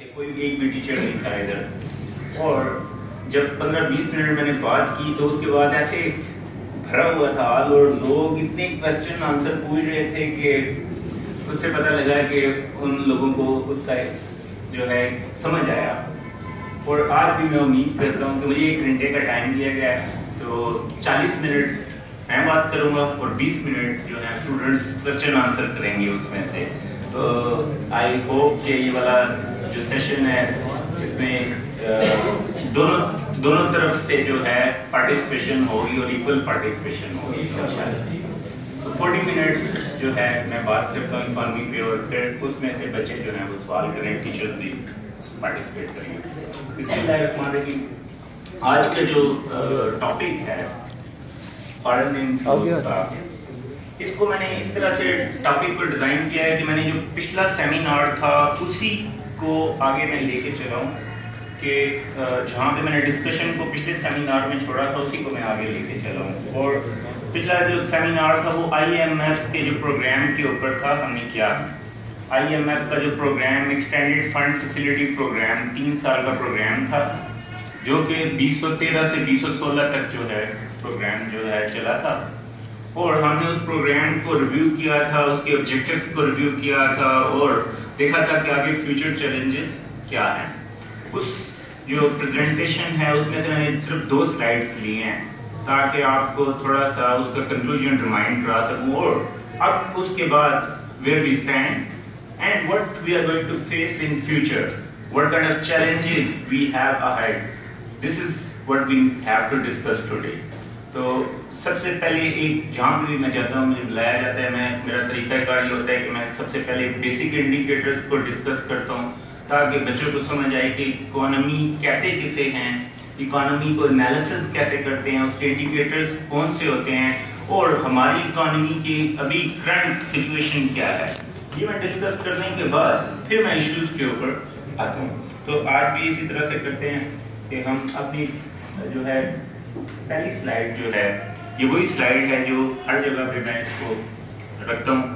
है, कोई भी एक भी टीचर नहीं था इधर। और जब 15-20 मिनट मैंने बात की तो उसके बाद ऐसे भरा हुआ था और लोग इतने क्वेश्चन आंसर पूछ रहे थे कि उससे पता लगा कि उन लोगों को उसका जो है समझ आया। और आज भी मैं उम्मीद करता हूँ कि मुझे 1 घंटे का टाइम दिया गया है, तो 40 मिनट मैं बात करूंगा और 20 मिनट जो है स्टूडेंट्स क्वेश्चन आंसर करेंगे उसमें से। तो आई होप कि ये वाला जो सेशन है इसमें दोनों तरफ से जो है पार्टिसिपेशन होगी और इक्वल पार्टिसिपेशन होगी इंशाल्लाह। तो 40 मिनट्स जो है मैं बात करता हूँ इकोनॉमी पे, और फिर उसमें से बच्चे जो हैं वो सवाल करें, टीचर भी पार्टिसिपेट करेंगे। इसके अलावा आज का जो टॉपिक है इसको मैंने इस तरह से टॉपिक पर डिजाइन किया है कि मैंने जो पिछला सेमिनार था उसी को आगे मैं लेके चला हूँ कि जहाँ पे मैंने डिस्कशन को पिछले सेमिनार में छोड़ा था उसी को मैं आगे लेके चला हूँ। और पिछला जो सेमिनार था वो IMF के जो प्रोग्राम के ऊपर था, हमने किया IMF का जो programme extended fund facility programme 3 साल का प्रोग्राम था जो कि 2013 से 2016 तक जो है प्रोग्राम जो है चला था। और हमने उस प्रोग्राम को रिव्यू किया था, उसके ऑब्जेक्टिव्स को रिव्यू किया था और देखा था कि आगे फ्यूचर चैलेंजेस क्या हैं। उस जो प्रेजेंटेशन है उसमें से मैंने सिर्फ 2 स्लाइड्स लिए हैं ताकि आपको थोड़ा सा उसका कंक्लूजन रिमाइंड करा सकूं। और अब उसके बाद where we stand and what we are going to face in future, what kind of challenges we have ahead, this is what we have to discuss today. तो सबसे पहले एक जहाँ भी मैं जाता हूँ मुझे बुलाया जाता है, मेरा तरीकाकार ये होता है कि मैं सबसे पहले बेसिक इंडिकेटर्स को डिस्कस करता हूँ ताकि बच्चों को समझ आए कि इकोनॉमी कहते किसे हैं, इकोनॉमी को एनालिसिस कैसे करते हैं, उसके इंडिकेटर्स कौन से होते हैं और हमारी इकोनॉमी की अभी करंट सिचुएशन क्या है। ये मैं डिस्कस करने के बाद फिर मैं इशूज़ के ऊपर आता हूँ। तो आज भी इसी तरह से करते हैं कि हम अपनी जो है पहली स्लाइड जो है ये वही स्लाइड है जो हर जगह पे मैं इसको रखता हूँ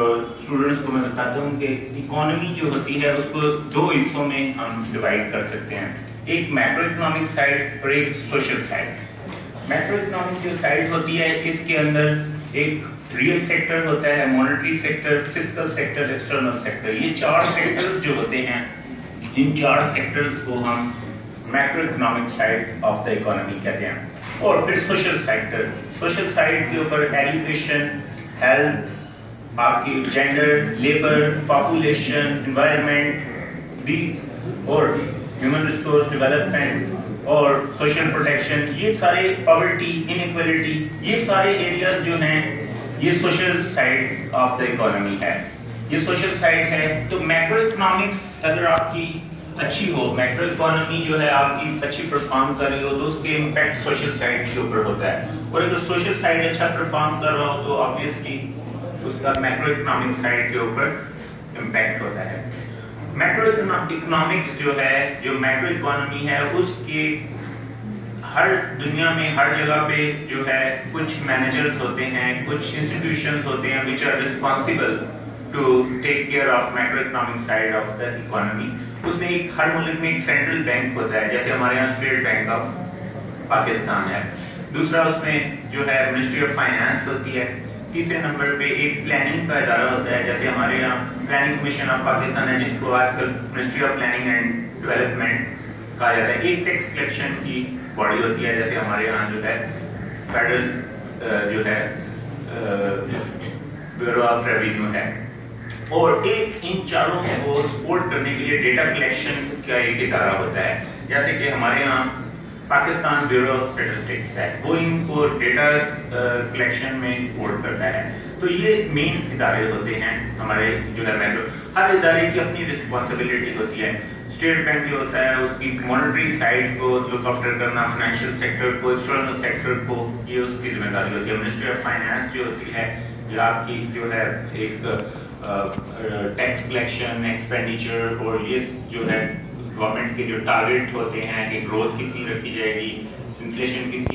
और स्टूडेंट्स को मैं बताता हूँ कि इकोनॉमी जो होती है उसको 2 हिस्सों में हम डिवाइड कर सकते हैं, एक मैक्रो इकोनॉमिक साइड और एक सोशल साइड। मैक्रो इकोनॉमिक जो साइड होती है इसके अंदर एक रियल सेक्टर होता है, monetary sector, fiscal sector, external sector, ये 4 सेक्टर्स जो होते हैं, इन 4 सेक्टर्स को हम macro economic side of the economy कहते हैं। और फिर सोशल सेक्टर, सोशल साइड के ऊपर एजुकेशन, हेल्थ, आपकी जेंडर, लेबर, पॉपुलेशन, एनवायरनमेंट और ह्यूमन रिसोर्स डेवलपमेंट और सोशल प्रोटेक्शन, ये सारे पॉवर्टी, इनइक्वालिटी, ये सारे एरियाज जो हैं ये social side of the economy है, ये सोशल साइड है। तो मैक्रो इकोनॉमिक्स अगर आपकी अच्छी हो, मैक्रो इकोनॉमी जो है आपकी अच्छी परफॉर्म कर रही हो तो उसके इम्पैक्ट सोशल साइड के ऊपर होता है, और अगर सोशल साइड अच्छा परफॉर्म कर रहा हो तो ऑब्वियसली उसका मैक्रो इकोनॉमिक साइड के ऊपर इम्पैक्ट होता है। मैक्रो इकोनॉमिक्स जो है, जो मैक्रो इकोनॉमी है उसके हर दुनिया में हर जगह पे जो है कुछ मैनेजर्स होते हैं, कुछ इंस्टीट्यूशंस होते हैं which are responsible to take care of macro economic side of the economy. उसमें एक हर मुल्क में एक सेंट्रल बैंक होता है, जैसे हमारे यहाँ स्टेट बैंक ऑफ पाकिस्तान है, दूसरा उसमें जो है मिनिस्ट्री ऑफ फाइनेंस होती है, तीसरे नंबर पे एक प्लानिंग का इदारा होता है जैसे हमारे यहाँ प्लानिंग कमीशन ऑफ पाकिस्तान है जिसको आजकल ministry of planning and development कहा जाता है, एक टैक्स कलेक्शन की बॉडी होती है जैसे हमारे यहाँ जो है फेडरल जो है ब्यूरो ऑफ रेवेन्यू है, और एक इन चारों को सपोर्ट करने के लिए डेटा कलेक्शन का एक इदारा होता है जैसे कि हमारे यहाँ पाकिस्तान ब्यूरो ऑफ स्टैटिस्टिक्स है, वो इनको डेटा कलेक्शन में सपोर्ट करता है। तो ये मेन इदारे होते हैं हमारे जो है मैक्रो। हर इदारे की अपनी रिस्पॉन्सिबिलिटी होती है, स्टेट बैंक जो होता है उसकी मॉनिटरी साइड को लुक आफ्टर करना, फाइनेंशियल सेक्टर को, एक्सटर्नल सेक्टर को, ये उसकी जिम्मेदारी होती है। मिनिस्ट्री ऑफ फाइनेंस जो होती है ये आपकी जो है एक टैक्स कलेक्शन, एक्सपेंडिचर और ये जो है गवर्नमेंट के जो टारगेट होते हैं कि ग्रोथ कितनी रखी जाएगी, इन्फ्लेशन कितनी